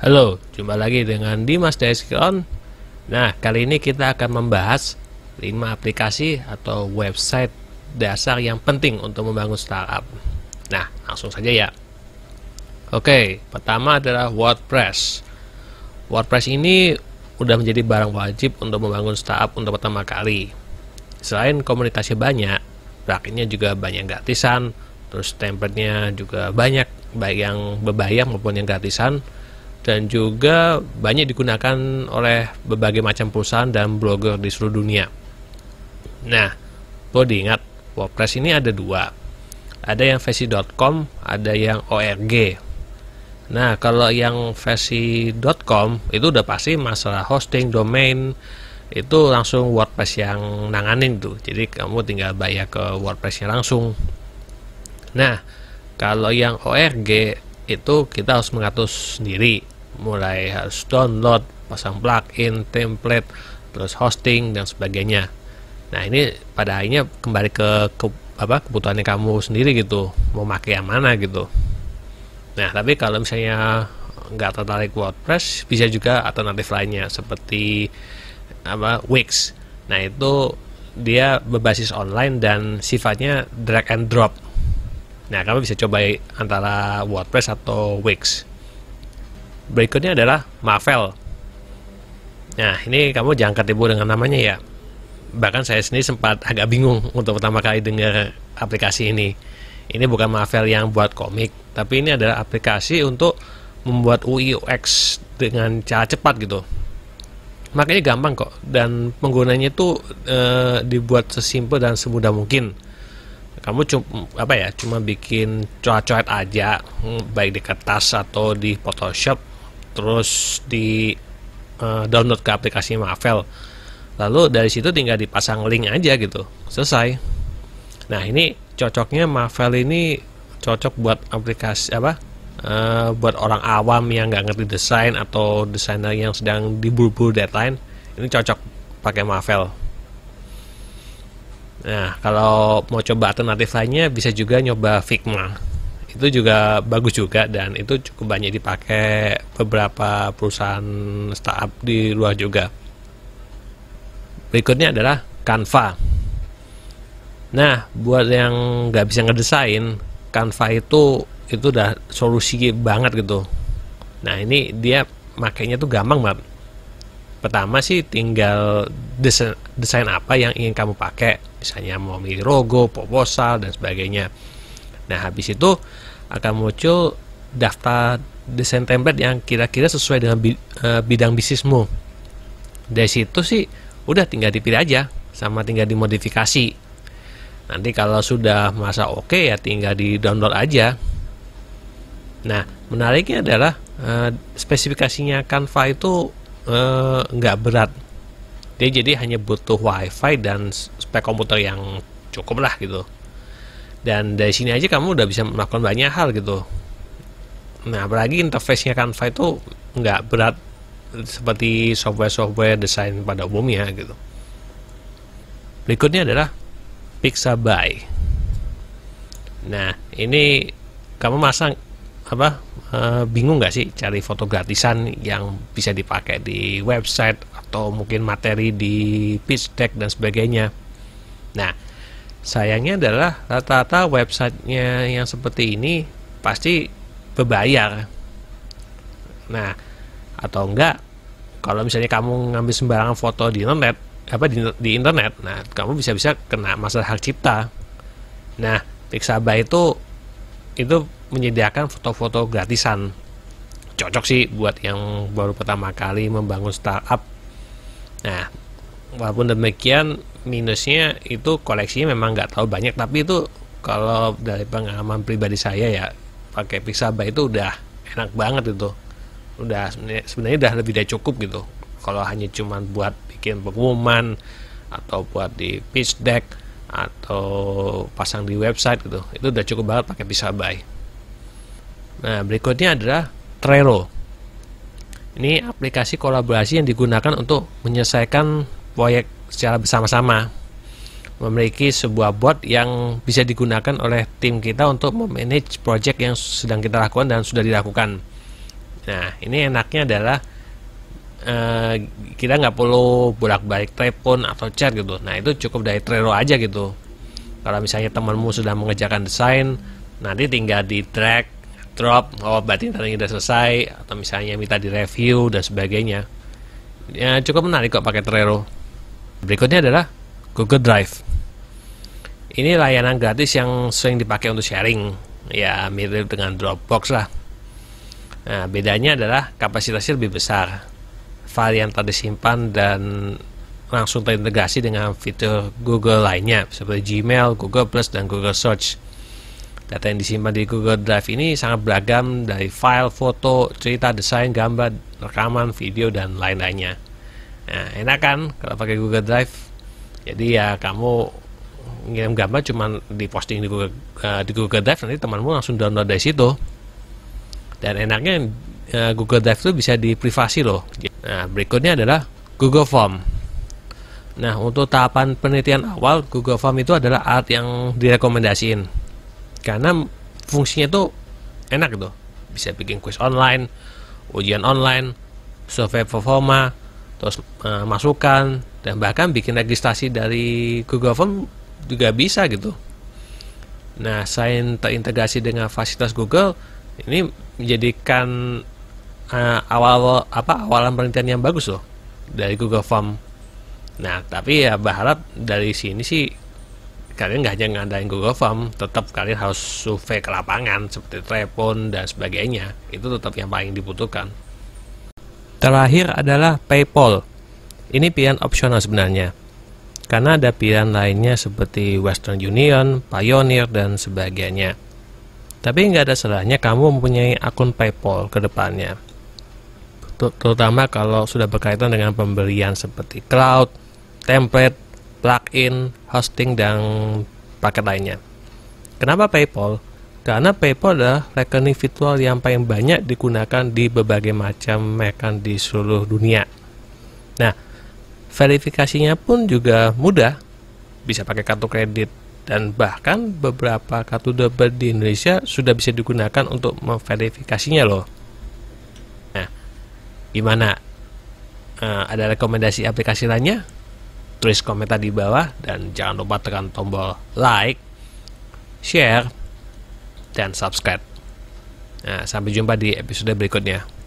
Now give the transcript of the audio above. Halo, jumpa lagi dengan Dimas dari Skillon. Nah, kali ini kita akan membahas 5 aplikasi atau website dasar yang penting untuk membangun startup. Nah, langsung saja ya. Oke, pertama adalah WordPress. WordPress ini udah menjadi barang wajib untuk membangun startup untuk pertama kali. Selain komunitasnya banyak, plugin-nya juga banyak gratisan, terus template-nya juga banyak, baik yang berbayar maupun yang gratisan. Dan juga banyak digunakan oleh berbagai macam perusahaan dan blogger di seluruh dunia. Nah, perlu diingat, WordPress ini ada dua. Ada yang versi.com, ada yang org. Nah, kalau yang versi.com itu udah pasti masalah hosting, domain, itu langsung WordPress yang nanganin tuh. Jadi kamu tinggal bayar ke WordPress-nya langsung. Nah, kalau yang org itu kita harus mengatur sendiri, mulai harus download, pasang plugin, template, terus hosting dan sebagainya. Nah, ini pada akhirnya kembali ke kebutuhannya kamu sendiri gitu, mau pakai yang mana gitu. Nah, tapi kalau misalnya nggak tertarik WordPress, bisa juga alternatif lainnya seperti Wix. Nah, itu dia berbasis online dan sifatnya drag and drop. Nah, kamu bisa coba antara WordPress atau Wix. Berikutnya adalah Marvel. Nah, ini kamu jangan ketipu dengan namanya ya. Bahkan saya sendiri sempat agak bingung untuk pertama kali dengar aplikasi ini. Ini bukan Marvel yang buat komik, tapi ini adalah aplikasi untuk membuat UI UX dengan cara cepat gitu. Makanya gampang kok, dan penggunanya itu dibuat sesimpel dan semudah mungkin. Kamu cuma bikin coret-coret aja, baik di kertas atau di Photoshop, terus di download ke aplikasi Marvel. Lalu dari situ tinggal dipasang link aja gitu, selesai. Nah, ini cocoknya Marvel ini cocok buat aplikasi buat orang awam yang nggak ngerti desain atau desainer yang sedang diburu-buru deadline. Ini cocok pakai Marvel. Nah, kalau mau coba alternatif lainnya bisa juga nyoba Figma. Itu juga bagus juga, dan itu cukup banyak dipakai beberapa perusahaan startup di luar juga. Berikutnya adalah Canva. Nah, buat yang nggak bisa ngedesain, Canva itu udah solusi banget gitu. Nah, ini dia makainya tuh gampang banget. Pertama sih tinggal desain apa yang ingin kamu pakai, misalnya mau milih logo, proposal dan sebagainya. Nah, habis itu akan muncul daftar desain template yang kira-kira sesuai dengan bidang bisnismu. Dari situ sih udah tinggal dipilih aja, sama tinggal dimodifikasi. Nanti kalau sudah merasa oke ya tinggal di download aja. Nah, menariknya adalah spesifikasinya Canva itu nggak berat. Dia jadi hanya butuh wifi dan spek komputer yang cukup lah gitu. Dan dari sini aja kamu udah bisa melakukan banyak hal gitu. Nah, apalagi interface-nya Canva itu nggak berat seperti software-software desain pada umumnya gitu. Berikutnya adalah Pixabay. Nah, ini kamu masang bingung nggak sih cari foto gratisan yang bisa dipakai di website atau mungkin materi di pitch deck dan sebagainya? Nah, sayangnya adalah rata-rata websitenya yang seperti ini pasti berbayar. Nah, atau enggak, kalau misalnya kamu ngambil sembarangan foto di internet, nah kamu bisa-bisa kena masalah hak cipta. Nah, Pixabay itu menyediakan foto-foto gratisan. Cocok sih buat yang baru pertama kali membangun startup. Nah, walaupun demikian minusnya itu koleksinya memang nggak terlalu banyak, tapi itu kalau dari pengalaman pribadi saya ya, pakai Pixabay itu udah enak banget itu. Udah sebenarnya udah lebih dari cukup gitu. Kalau hanya cuman buat bikin pengumuman atau buat di pitch deck atau pasang di website gitu, itu udah cukup banget pakai Pixabay. Nah, berikutnya adalah Trello. Ini aplikasi kolaborasi yang digunakan untuk menyelesaikan proyek secara bersama-sama. memiliki sebuah bot yang bisa digunakan oleh tim kita untuk memanage project yang sedang kita lakukan dan sudah dilakukan. Nah, ini enaknya adalah kita nggak perlu bolak-balik telepon atau chat gitu. Nah, itu cukup dari Trello aja gitu. Kalau misalnya temanmu sudah mengerjakan desain, nanti tinggal di drag, drop, oh berarti tadi udah selesai, atau misalnya minta di review dan sebagainya. Ya, cukup menarik kok pakai Trello. Berikutnya adalah Google Drive. Ini layanan gratis yang sering dipakai untuk sharing, ya mirip dengan Dropbox lah. Nah, bedanya adalah kapasitasnya lebih besar, file yang tadi simpan dan langsung terintegrasi dengan fitur Google lainnya seperti Gmail, Google Plus, dan Google Search. Data yang disimpan di Google Drive ini sangat beragam, dari file, foto, cerita, desain, gambar, rekaman, video, dan lain-lainnya. Nah, enak kan kalau pakai Google Drive? Jadi ya kamu ngirim gambar cuman diposting di Google Drive, nanti temanmu langsung download dari situ. Dan enaknya Google Drive itu bisa diprivasi loh. Nah, berikutnya adalah Google Form. Nah, untuk tahapan penelitian awal, Google Form itu adalah alat yang direkomendasiin karena fungsinya itu enak gitu. Bisa bikin kuis online, ujian online, survei performa, terus masukan, dan bahkan bikin registrasi dari Google Form juga bisa gitu. Nah, selain terintegrasi dengan fasilitas Google, ini menjadikan awalan penelitian yang bagus loh dari Google Form. Nah, tapi ya berharap dari sini sih kalian nggak hanya ngadain Google Form, tetap kalian harus survei ke lapangan seperti telepon dan sebagainya. Itu tetap yang paling dibutuhkan. Terakhir adalah PayPal. Ini pilihan opsional sebenarnya, karena ada pilihan lainnya seperti Western Union, Pioneer, dan sebagainya. Tapi nggak ada salahnya kamu mempunyai akun PayPal ke depannya, terutama kalau sudah berkaitan dengan pembelian seperti cloud, template, plugin, hosting, dan paket lainnya. Kenapa PayPal? Karena PayPal adalah rekening virtual yang paling banyak digunakan di berbagai macam merchant di seluruh dunia. Nah, verifikasinya pun juga mudah, bisa pakai kartu kredit, dan bahkan beberapa kartu debit di Indonesia sudah bisa digunakan untuk memverifikasinya loh. Nah, gimana? Ada rekomendasi aplikasi lainnya? Tulis komentar di bawah, dan jangan lupa tekan tombol like, share, dan subscribe. Nah, sampai jumpa di episode berikutnya.